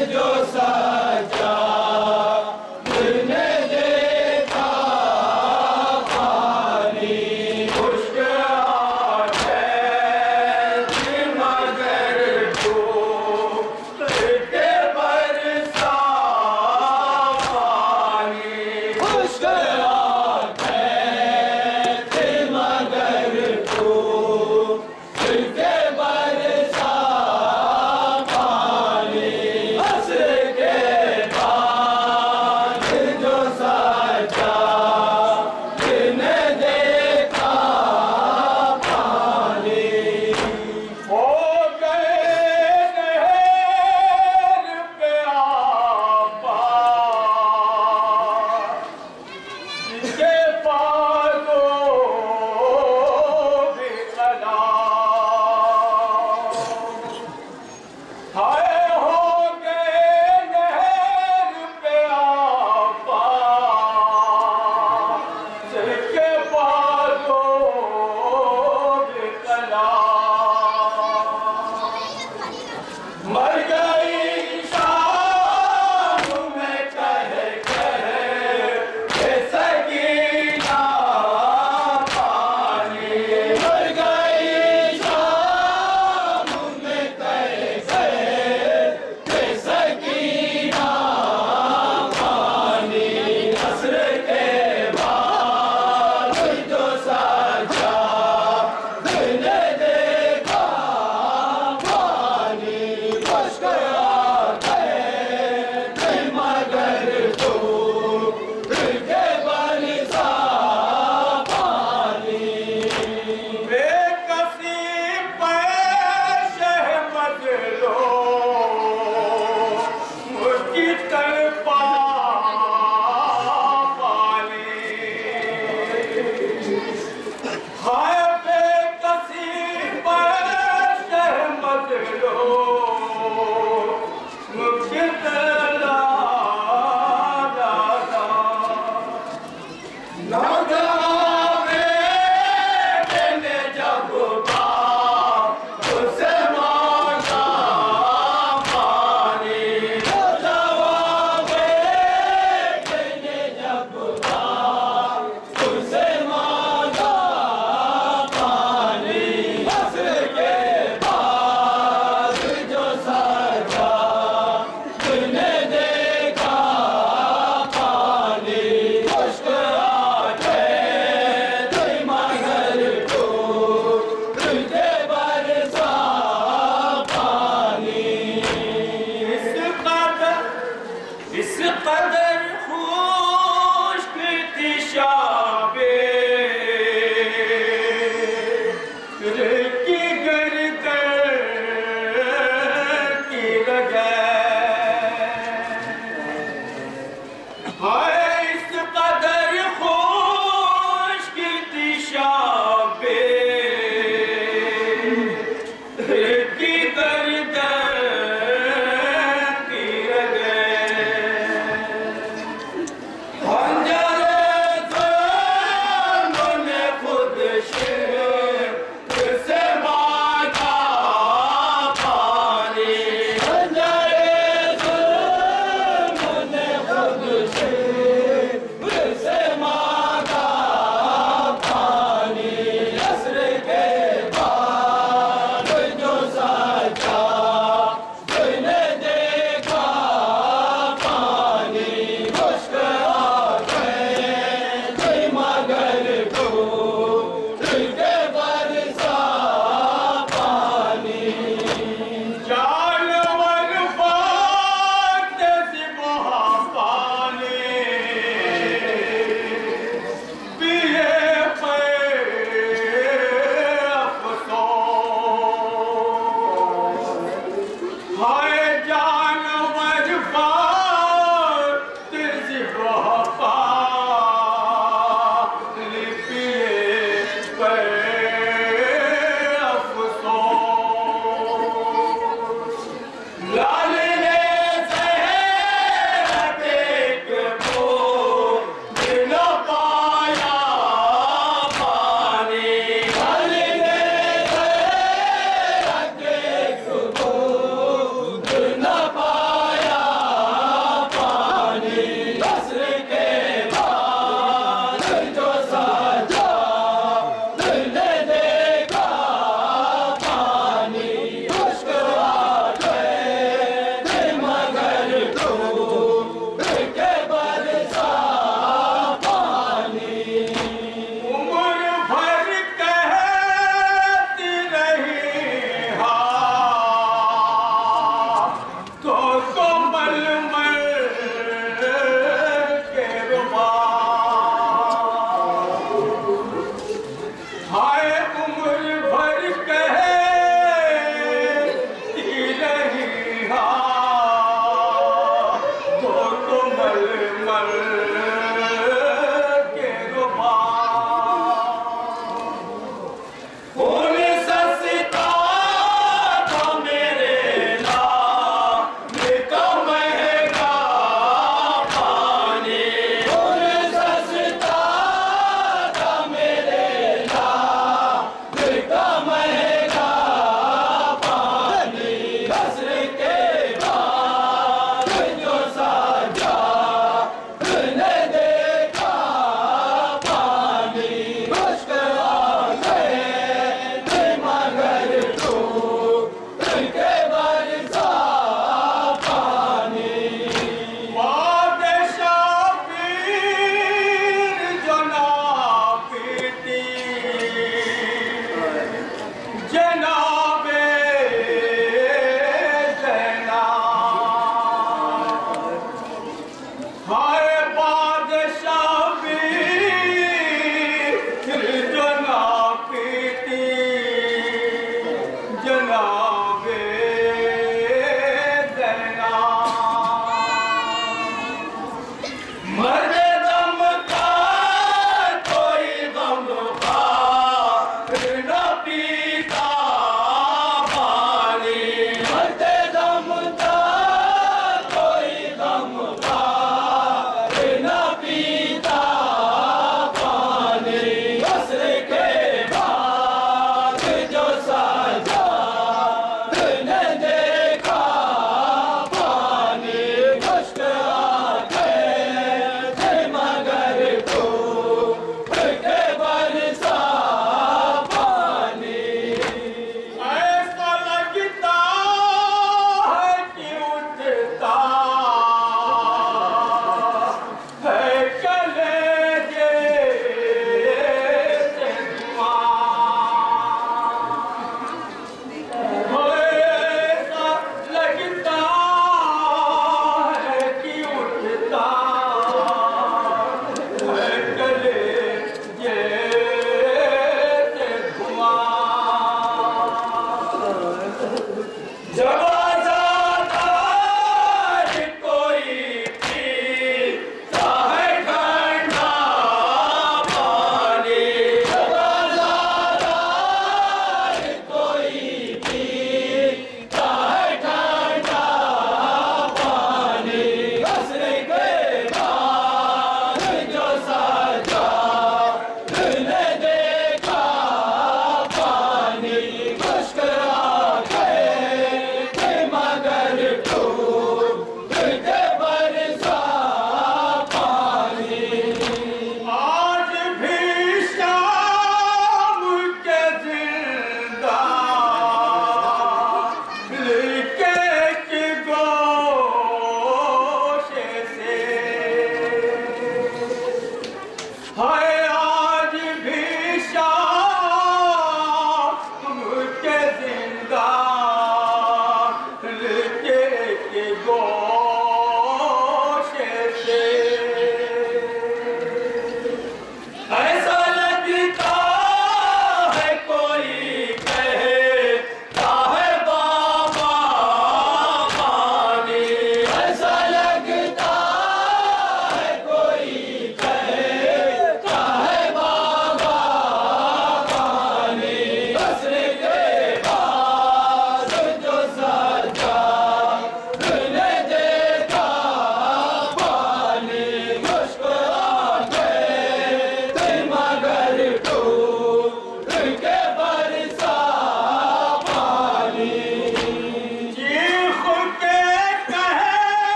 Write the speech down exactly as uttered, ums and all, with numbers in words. Good job.